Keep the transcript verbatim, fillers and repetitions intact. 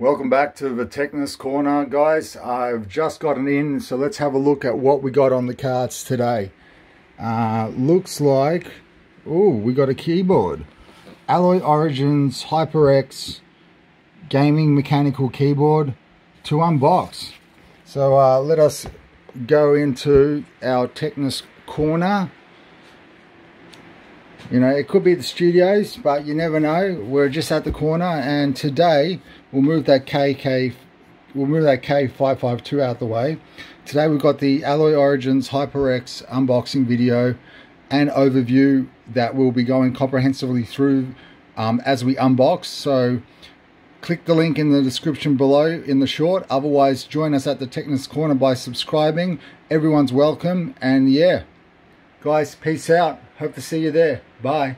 Welcome back to the Techness Corner, guys. I've just gotten in, so let's have a look at what we got on the carts today. Uh, looks like, oh, we got a keyboard. Alloy Origins HyperX gaming mechanical keyboard to unbox. So uh, let us go into our Techness Corner. You know, it could be the studios, but you never know. We're just at the corner, and today we'll move that K K, we'll move that K five five two out the way. Today we've got the Alloy Origins HyperX unboxing video and overview that we'll be going comprehensively through um, as we unbox. So click the link in the description below in the short. Otherwise, join us at the Techness Corner by subscribing. Everyone's welcome, and yeah, guys, peace out. Hope to see you there. Bye.